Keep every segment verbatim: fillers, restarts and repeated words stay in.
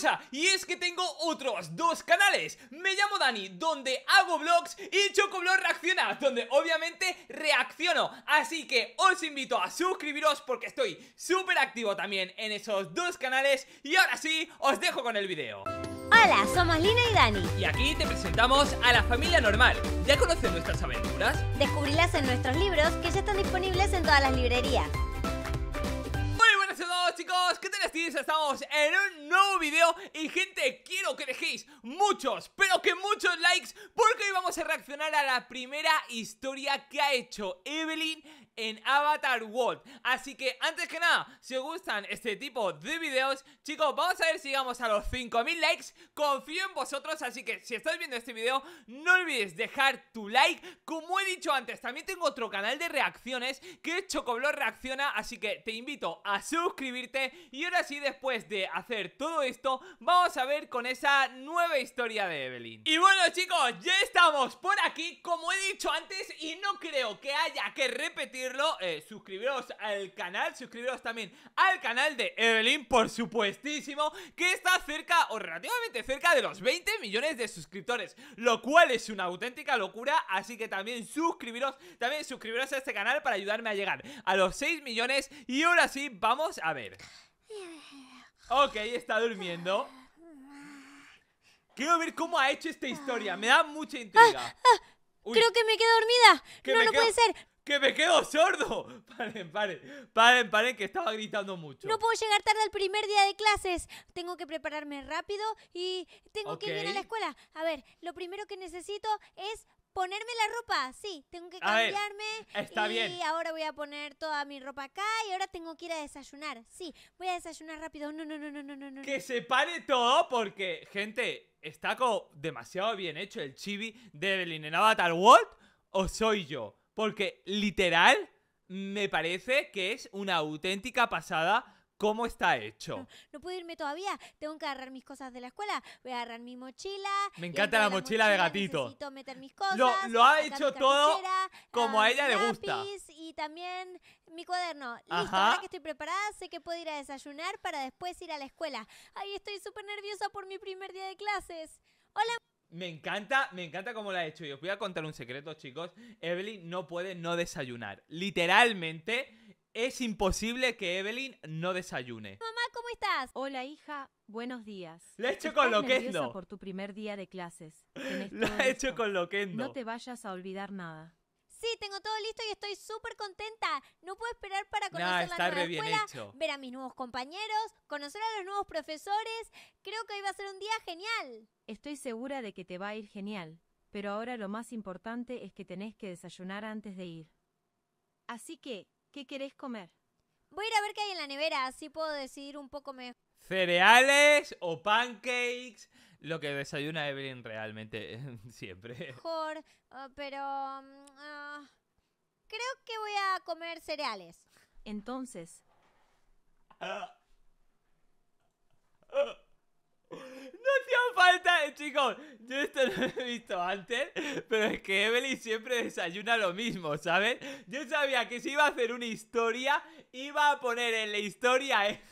cosa, y es que tengo otros dos canales. Me llamo Dani, donde hago vlogs, y Chocoblox reacciona, donde obviamente reacciono. Así que os invito a suscribiros porque estoy súper activo también en esos dos canales. Y ahora sí, os dejo con el video. Hola, somos Lyna y Dani. Y aquí te presentamos a la familia normal. ¿Ya conocen nuestras aventuras? Descubrirlas en nuestros libros, que ya están disponibles en todas las librerías. Chicos, ¿qué tal estáis? Estamos en un nuevo video y gente, quiero que dejéis muchos, pero que muchos likes, porque hoy vamos a reaccionar a la primera historia que ha hecho Evelyn en Avatar World. Así que antes que nada, si os gustan este tipo de videos, chicos, vamos a ver si llegamos a los cinco mil likes. Confío en vosotros, así que si estáis viendo este video, no olvides dejar tu like. Como he dicho antes, también tengo otro canal de reacciones que es Chocoblox Reacciona, así que te invito a suscribirte. Y ahora sí, después de hacer todo esto, vamos a ver con esa nueva historia de Evelyn. Y bueno chicos, ya estamos por aquí, como he dicho antes, y no creo que haya que repetirlo. eh, Suscribiros al canal, suscribiros también al canal de Evelyn, por supuestísimo, que está cerca, o relativamente cerca, de los veinte millones de suscriptores, lo cual es una auténtica locura. Así que también suscribiros, también suscribiros a este canal para ayudarme a llegar a los seis millones. Y ahora sí, vamos a ver. Ok, está durmiendo. Quiero ver cómo ha hecho esta historia. Me da mucha intriga. Ah, ah, creo que me quedo dormida. Que no, no quedo, puede ser. Que me quedo sordo. Paren, paren, paren, paren, que estaba gritando mucho. No puedo llegar tarde al primer día de clases. Tengo que prepararme rápido y tengo okay. que ir a la escuela. A ver, lo primero que necesito es ponerme la ropa, sí, tengo que cambiarme. Ver, está y bien. Ahora voy a poner toda mi ropa acá y ahora tengo que ir a desayunar. Sí, voy a desayunar rápido. No, no, no, no, no, no. Que no. se pare todo porque, gente, está como demasiado bien hecho el chibi de Evelyn en Avatar World, o soy yo. Porque literal me parece que es una auténtica pasada. ¿Cómo está hecho? No, no puedo irme todavía. Tengo que agarrar mis cosas de la escuela. Voy a agarrar mi mochila. Me encanta la, la mochila, mochila de gatito. Necesito meter mis cosas. Lo, lo ha hecho todo como a ella le gusta. Y también mi cuaderno. Listo, ahora que estoy preparada, sé que puedo ir a desayunar para después ir a la escuela. Ay, estoy súper nerviosa por mi primer día de clases. Hola. Me encanta, me encanta cómo lo ha hecho. Y os voy a contar un secreto, chicos. Evelyn no puede no desayunar. Literalmente. Es imposible que Evelyn no desayune. Mamá, ¿cómo estás? Hola, hija. Buenos días. La he hecho con loquendo. Por tu primer día de clases. La he hecho con loquendo. No te vayas a olvidar nada. Sí, tengo todo listo y estoy súper contenta. No puedo esperar para conocer nah, está la nueva re bien escuela, hecho. ver a mis nuevos compañeros, conocer a los nuevos profesores. Creo que hoy va a ser un día genial. Estoy segura de que te va a ir genial. Pero ahora lo más importante es que tenés que desayunar antes de ir. Así que... ¿qué querés comer? Voy a ir a ver qué hay en la nevera, así puedo decidir un poco mejor. ¿Cereales o pancakes? Lo que desayuna Evelyn realmente siempre. Mejor, pero... Uh, creo que voy a comer cereales. Entonces... No hacía falta, chicos. Yo esto no lo he visto antes, pero es que Evelyn siempre desayuna lo mismo, ¿sabes? Yo sabía que si iba a hacer una historia, iba a poner en la historia. Eh.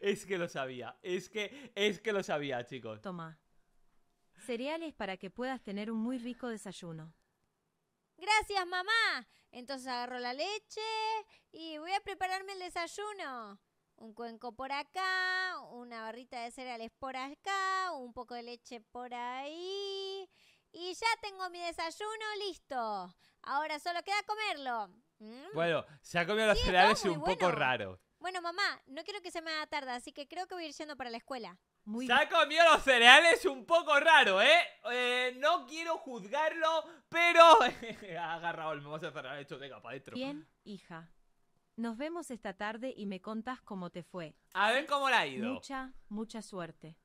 Es que lo sabía, es que, es que lo sabía, chicos. Toma. Cereales para que puedas tener un muy rico desayuno. Gracias, mamá. Entonces agarro la leche y voy a prepararme el desayuno. Un cuenco por acá, una barrita de cereales por acá, un poco de leche por ahí. Y ya tengo mi desayuno listo. Ahora solo queda comerlo. ¿Mm? Bueno, se ha comido los sí, cereales no, un bueno. poco raro. Bueno, mamá, no quiero que se me haga tarde, así que creo que voy a ir yendo para la escuela. Muy se ha comido los cereales un poco raro, ¿eh? eh no quiero juzgarlo, pero... Agarra, Raúl, me vas a cerrar esto, venga, para adentro. Bien, hija. Nos vemos esta tarde y me contás cómo te fue. A ver cómo la ha ido. Mucha, mucha suerte.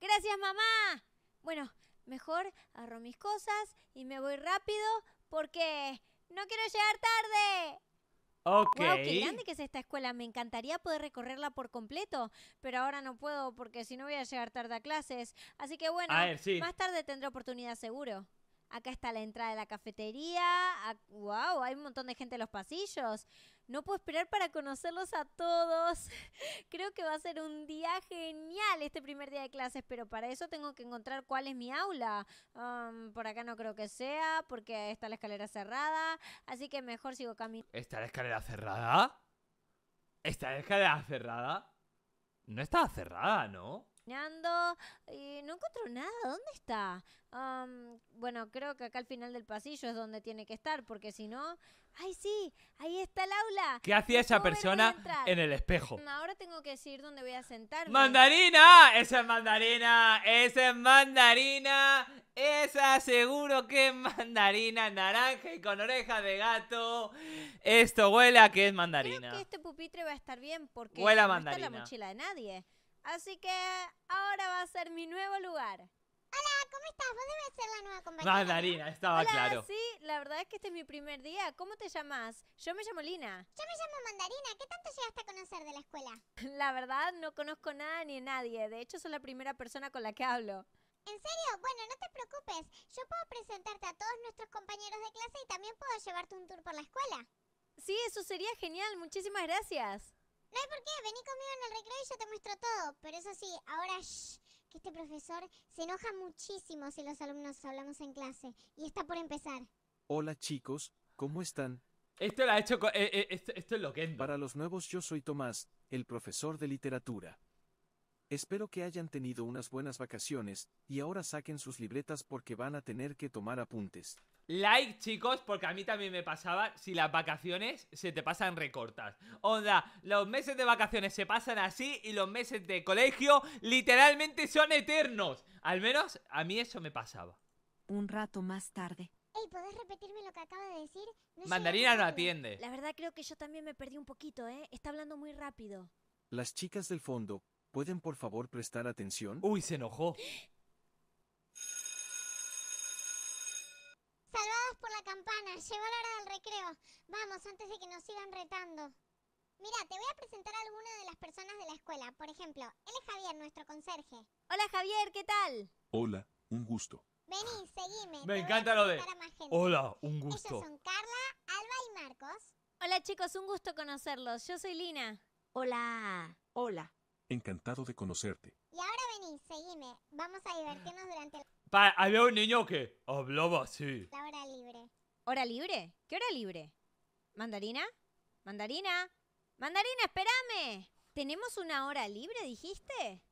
Gracias, mamá. Bueno, mejor agarro mis cosas y me voy rápido porque no quiero llegar tarde. Ok. Wow, qué grande que es esta escuela. Me encantaría poder recorrerla por completo, pero ahora no puedo porque si no voy a llegar tarde a clases. Así que bueno, a ver, sí. más tarde tendré oportunidad seguro. Acá está la entrada de la cafetería. Wow, hay un montón de gente en los pasillos. No puedo esperar para conocerlos a todos. Creo que va a ser un día genial este primer día de clases, pero para eso tengo que encontrar cuál es mi aula. Um, por acá no creo que sea, porque está la escalera cerrada, así que mejor sigo caminando. ¿Está la escalera cerrada? ¿Está la escalera cerrada? No está cerrada, ¿no? Y no encuentro nada. ¿Dónde está? Um, bueno, creo que acá al final del pasillo es donde tiene que estar, porque si no... ¡Ay, sí! ¡Ahí está el aula! ¿Qué hacía esa persona en el espejo? Ahora tengo que decidir dónde voy a sentarme. ¡Mandarina! ¡Esa es Mandarina! ¡Esa es Mandarina! ¡Esa seguro que es Mandarina! Naranja y con oreja de gato. Esto huele a que es Mandarina. Creo que este pupitre va a estar bien porque huele a Mandarina. No está en la mochila de nadie. Así que ahora va a ser mi nuevo lugar. Hola, ¿cómo estás? Vos debes ser la nueva compañera. Mandarina, estaba Hola, claro. Sí, la verdad es que este es mi primer día. ¿Cómo te llamas? Yo me llamo Lyna. Yo me llamo Mandarina. ¿Qué tanto llegaste a conocer de la escuela? La verdad, no conozco nada ni nadie. De hecho, soy la primera persona con la que hablo. ¿En serio? Bueno, no te preocupes. Yo puedo presentarte a todos nuestros compañeros de clase y también puedo llevarte un tour por la escuela. Sí, eso sería genial. Muchísimas gracias. No hay por qué, vení conmigo en el recreo y yo te muestro todo. Pero eso sí, ahora shh, que este profesor se enoja muchísimo si los alumnos hablamos en clase. Y está por empezar. Hola chicos, ¿cómo están? Esto lo ha hecho, eh, eh, esto, esto es lo que... Para los nuevos, yo soy Tomás, el profesor de literatura. Espero que hayan tenido unas buenas vacaciones y ahora saquen sus libretas porque van a tener que tomar apuntes. Like, chicos, porque a mí también me pasaba. Si las vacaciones se te pasan recortas. Onda, los meses de vacaciones se pasan así y los meses de colegio literalmente son eternos. Al menos a mí eso me pasaba. Un rato más tarde. Ey, ¿podés repetirme lo que acaba de decir? No, Mandarina no atiende. La verdad creo que yo también me perdí un poquito, ¿eh? Está hablando muy rápido. Las chicas del fondo, ¿pueden por favor prestar atención? Uy, se enojó. Salvadas por la campana, llegó la hora del recreo. Vamos, antes de que nos sigan retando. Mira, te voy a presentar a alguna de las personas de la escuela. Por ejemplo, él es Javier, nuestro conserje. Hola Javier, ¿qué tal? Hola, un gusto. Vení, seguime. Me encanta lo de... Hola, un gusto. Ellos son Carla, Alba y Marcos. Hola chicos, un gusto conocerlos. Yo soy Lyna. Hola. Hola. Encantado de conocerte. Y ahora vení, seguime. Vamos a divertirnos durante... Pa había un niño que hablaba así. La hora libre. ¿Hora libre? ¿Qué hora libre? ¿Mandarina? ¿Mandarina? ¡Mandarina, espérame! ¿Tenemos una hora libre, dijiste? Eh,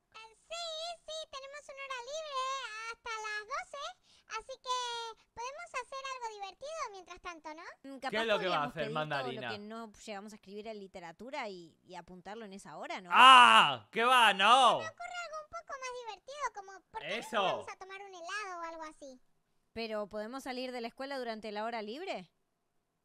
sí, sí, tenemos una hora libre hasta las doce. Así que podemos hacer algo divertido mientras tanto, ¿no? Capaz ¿Qué es lo que va a hacer Mandarina? Todo lo que no llegamos a escribir en literatura y, y apuntarlo en esa hora, ¿no? ¡Ah! ¡Qué va, no! Se me ocurre algo un poco más divertido, como ¿por qué no vamos a tomar un helado o algo así? ¿Pero podemos salir de la escuela durante la hora libre?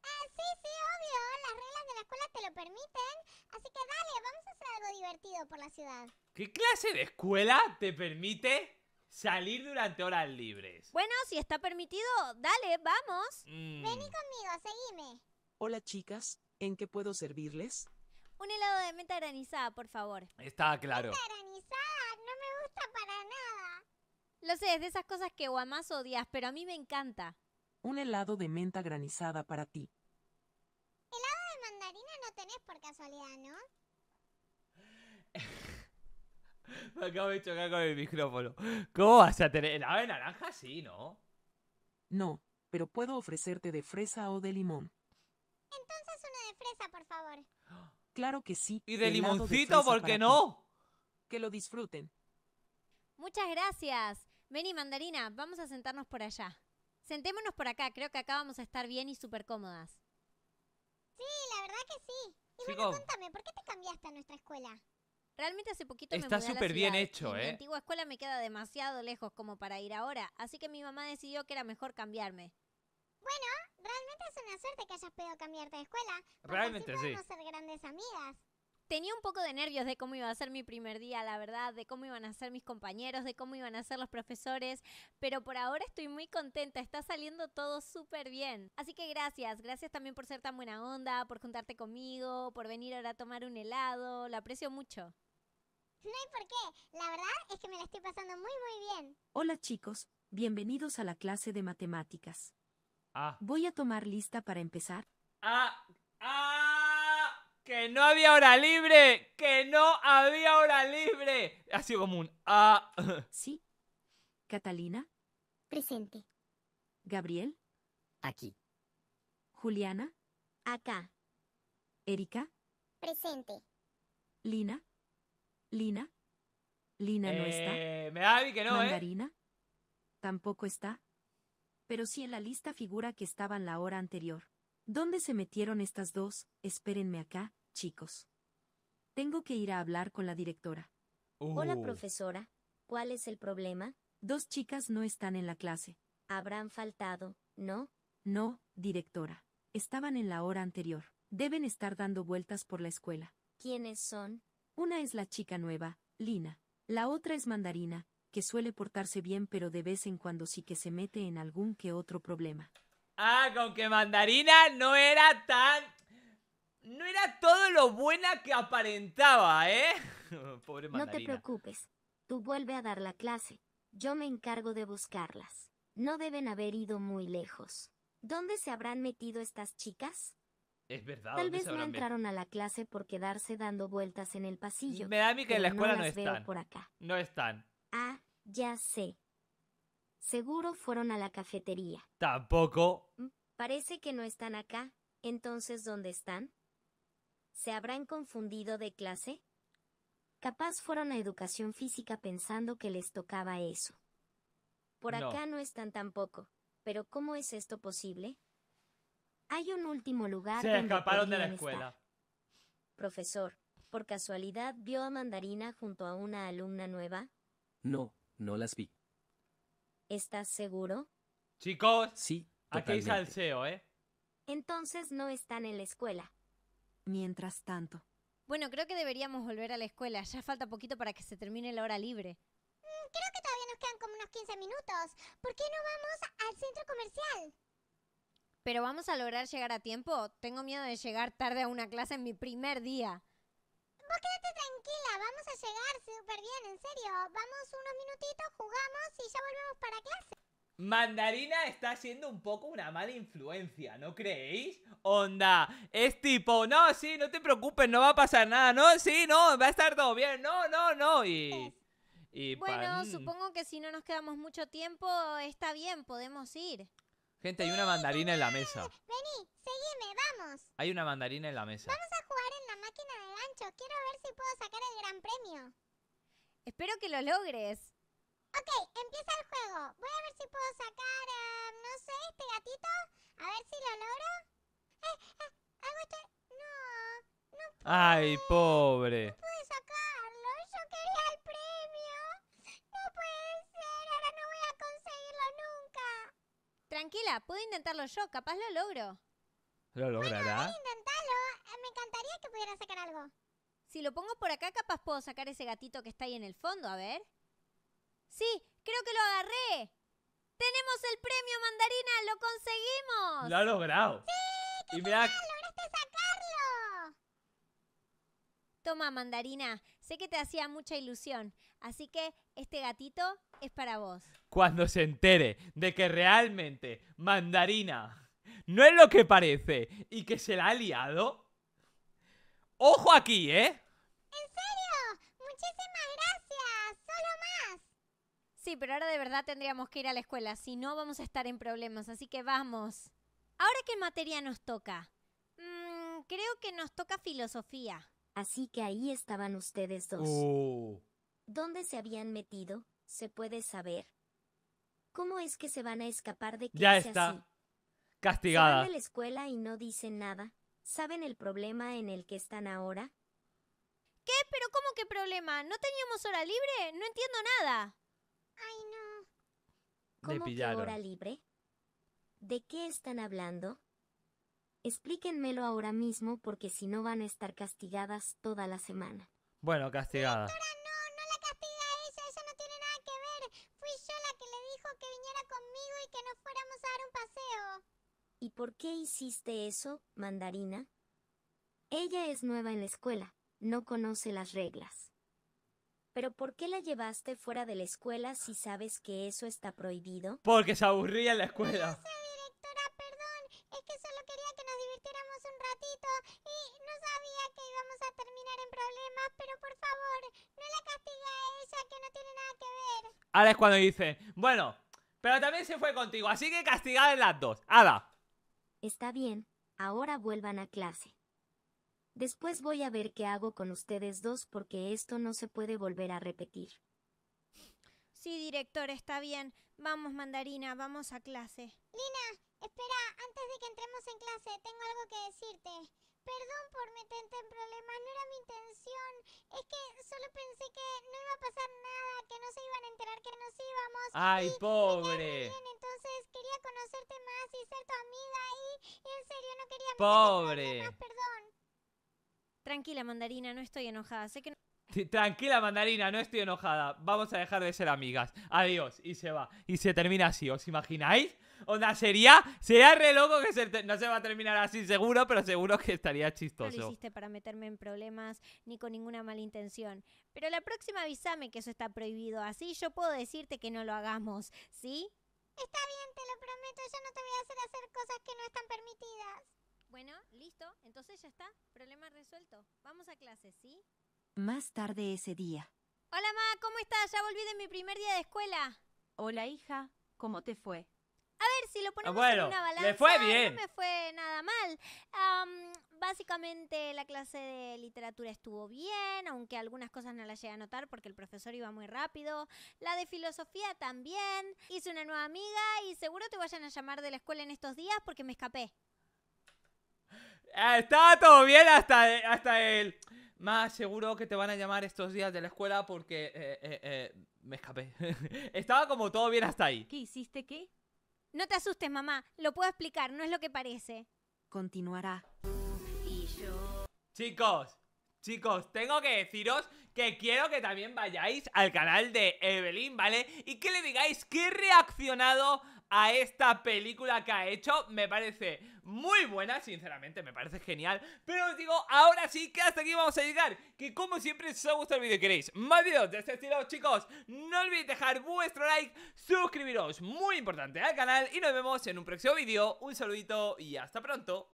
Ah, sí, sí, obvio. Las reglas de la escuela te lo permiten. Así que dale, vamos a hacer algo divertido por la ciudad. ¿Qué clase de escuela te permite salir durante horas libres? Bueno, si está permitido, dale, vamos. Mm. Vení conmigo, seguime. Hola chicas, ¿en qué puedo servirles? Un helado de menta granizada, por favor. Está claro. ¿Menta granizada? No me gusta para nada. Lo sé, es de esas cosas que guamás odias, pero a mí me encanta. Un helado de menta granizada para ti. Helado de mandarina no tenés por casualidad, ¿no? Me acabo de chocar con el micrófono. ¿Cómo vas a tener? ¿Helado de naranja? Sí, ¿no? No, pero puedo ofrecerte de fresa o de limón. Entonces uno de fresa, por favor. Claro que sí. ¿Y de limoncito? ¿Por qué no? Que lo disfruten. Muchas gracias. Vení, Mandarina, vamos a sentarnos por allá. Sentémonos por acá, creo que acá vamos a estar bien y súper cómodas. Sí, la verdad que sí. Y Chico, bueno, contame, ¿por qué te cambiaste a nuestra escuela? Realmente hace poquito me mudé a la ciudad. Está súper bien hecho, ¿eh? Mi antigua escuela me queda demasiado lejos como para ir ahora, así que mi mamá decidió que era mejor cambiarme. Bueno, realmente es una suerte que hayas podido cambiarte de escuela. Realmente sí. Podemos ser grandes amigas. Tenía un poco de nervios de cómo iba a ser mi primer día, la verdad, de cómo iban a ser mis compañeros, de cómo iban a ser los profesores, pero por ahora estoy muy contenta, está saliendo todo súper bien. Así que gracias, gracias también por ser tan buena onda, por juntarte conmigo, por venir ahora a tomar un helado, lo aprecio mucho. No hay por qué, la verdad es que me la estoy pasando muy muy bien. Hola chicos, bienvenidos a la clase de matemáticas. Ah. Voy a tomar lista para empezar. Ah, ah. Que no había hora libre. Que no había hora libre. Ha sido como un... Ah. Sí. Catalina. Presente. Gabriel. Aquí. Juliana. Acá. Erika. Presente. Lyna. Lyna. Lyna eh, no está. Me da vi que no, Mandarina, ¿eh? Mandarina. Tampoco está. Pero sí en la lista figura que estaban la hora anterior. ¿Dónde se metieron estas dos? Espérenme acá, chicos. Tengo que ir a hablar con la directora. Uh. Hola, profesora. ¿Cuál es el problema? Dos chicas no están en la clase. Habrán faltado, ¿no? No, directora. Estaban en la hora anterior. Deben estar dando vueltas por la escuela. ¿Quiénes son? Una es la chica nueva, Lyna. La otra es Mandarina, que suele portarse bien, pero de vez en cuando sí que se mete en algún que otro problema. Ah, con que Mandarina no era tan... No era todo lo buena que aparentaba, ¿eh? Pobre Mandarina. No te preocupes. Tú vuelve a dar la clase. Yo me encargo de buscarlas. No deben haber ido muy lejos. ¿Dónde se habrán metido estas chicas? Es verdad. Tal vez no entraron a la clase por quedarse dando vueltas en el pasillo. Me da a mí que en la escuela no están. Por acá. No están. Ah, ya sé. Seguro fueron a la cafetería. Tampoco. Parece que no están acá. Entonces, ¿dónde están? ¿Se habrán confundido de clase? Capaz fueron a educación física pensando que les tocaba eso. Por acá no están tampoco. Pero ¿cómo es esto posible? Hay un último lugar donde... Se escaparon de la escuela. Profesor, ¿por casualidad vio a Mandarina junto a una alumna nueva? No, no las vi. ¿Estás seguro? Chicos, sí, aquí hay salseo, ¿eh? Entonces no están en la escuela. Mientras tanto. Bueno, creo que deberíamos volver a la escuela. Ya falta poquito para que se termine la hora libre. Creo que todavía nos quedan como unos quince minutos. ¿Por qué no vamos al centro comercial? ¿Pero vamos a lograr llegar a tiempo? Tengo miedo de llegar tarde a una clase en mi primer día. Vos quédate tranquila, vamos a llegar súper bien, en serio. Vamos unos minutitos, jugamos y ya volvemos para clase. Mandarina está siendo un poco una mala influencia, ¿no creéis? Onda, es tipo, no, sí, no te preocupes, no va a pasar nada, no, sí, no, va a estar todo bien, no, no, no, y... y bueno, supongo que si no nos quedamos mucho tiempo, está bien, podemos ir. Gente, hay una mandarina en la mesa. Vení, seguime, vamos. Hay una mandarina en la mesa. Vamos a jugar en la máquina de gancho. Quiero ver si puedo sacar el gran premio. Espero que lo logres. Ok, empieza el juego. Voy a ver si puedo sacar, uh, no sé, este gatito. A ver si lo logro. Eh, eh, algo está... No, no pude. Ay, pobre. No pude sacarlo. Yo quería el premio. No puede ser. Ahora no voy a conseguirlo nunca. Tranquila, puedo intentarlo yo. Capaz lo logro. ¿Lo logrará? Bueno, a ver, intentalo. Me encantaría que pudiera sacar algo. Si lo pongo por acá, capaz puedo sacar ese gatito que está ahí en el fondo. A ver. Sí, creo que lo agarré. Tenemos el premio, Mandarina. Lo conseguimos. Lo ha logrado. Sí, y me da... lograste sacarlo. Toma, Mandarina. Sé que te hacía mucha ilusión. Así que este gatito es para vos. Cuando se entere de que realmente Mandarina no es lo que parece y que se la ha liado... ¡Ojo aquí, eh! ¿En serio? Muchísimas gracias. Solo más. Sí, pero ahora de verdad tendríamos que ir a la escuela. Si no, vamos a estar en problemas. Así que vamos. ¿Ahora qué materia nos toca? Mm, creo que nos toca filosofía. Así que ahí estaban ustedes dos. Oh. ¿Dónde se habían metido? ¿Se puede saber? ¿Cómo es que se van a escapar de clase así? Ya está. Castigada. Se van a la escuela y no dicen nada. ¿Saben el problema en el que están ahora? ¿Qué? ¿Pero cómo que problema? ¿No teníamos hora libre? No entiendo nada. Ay, no. ¿Cómo que hora libre? ¿De qué están hablando? Explíquenmelo ahora mismo porque si no van a estar castigadas toda la semana. Bueno, castigada. Doctora, no, no la castiga a ella. Ella no tiene nada que ver. Fui yo la que le dijo que viniera conmigo y que nos fuéramos a dar un paseo. ¿Y por qué hiciste eso, Mandarina? Ella es nueva en la escuela, no conoce las reglas. ¿Pero por qué la llevaste fuera de la escuela si sabes que eso está prohibido? Porque se aburría en la escuela. No sé, directora, perdón. Es que solo quería que nos divirtiéramos hablamos un ratito y no sabía que íbamos a terminar en problemas, pero por favor, no la castigue a ella, que no tiene nada que ver. Ahora es cuando dice, bueno, pero también se fue contigo, así que castigad en las dos. ¡Hala! Está bien, ahora vuelvan a clase. Después voy a ver qué hago con ustedes dos porque esto no se puede volver a repetir. Sí, director, está bien. Vamos, Mandarina, vamos a clase. Lyna, espera, antes de que entremos en clase, tengo algo que decirte. Perdón por meterte en problemas, no era mi intención. Es que solo pensé que no iba a pasar nada, que no se iban a enterar que nos íbamos. ¡Ay, y pobre! Me cae bien, entonces quería conocerte más y ser tu amiga y, y en serio no quería meterte en problemas, perdón. Tranquila, Mandarina, no estoy enojada, sé que no... Tranquila, Mandarina, no estoy enojada. Vamos a dejar de ser amigas. Adiós. Y se va. Y se termina así, ¿os imagináis? Onda, sería Sería re loco que se no se va a terminar así seguro, pero seguro que estaría chistoso. No lo hiciste para meterme en problemas ni con ninguna mala intención. Pero la próxima avísame que eso está prohibido. Así yo puedo decirte que no lo hagamos, ¿sí? Está bien, te lo prometo. Yo no te voy a hacer hacer cosas que no están permitidas. Bueno, listo. Entonces ya está. Problema resuelto. Vamos a clase, ¿sí? Más tarde ese día. Hola, ma, ¿cómo estás? Ya volví de mi primer día de escuela. Hola, hija, ¿cómo te fue? A ver, si lo ponemos bueno, en una balanza, le fue bien. No me fue nada mal. Um, básicamente la clase de literatura estuvo bien, aunque algunas cosas no las llegué a notar porque el profesor iba muy rápido. La de filosofía también. Hice una nueva amiga y seguro te vayan a llamar de la escuela en estos días porque me escapé. Estaba todo bien hasta, hasta el... Más seguro que te van a llamar estos días de la escuela porque eh, eh, eh, me escapé. Estaba como todo bien hasta ahí. ¿Qué hiciste qué? No te asustes, mamá. Lo puedo explicar, no es lo que parece. Continuará. Y yo... Chicos, chicos, tengo que deciros que quiero que también vayáis al canal de Evelyn, ¿vale? Y que le digáis que he reaccionado a esta película que ha hecho. Me parece muy buena, sinceramente, me parece genial. Pero os digo, ahora sí que hasta aquí vamos a llegar. Que como siempre, si os ha gustado el vídeo y queréis más vídeos de este estilo, chicos, no olvidéis dejar vuestro like, suscribiros, muy importante, al canal. Y nos vemos en un próximo vídeo. Un saludito y hasta pronto.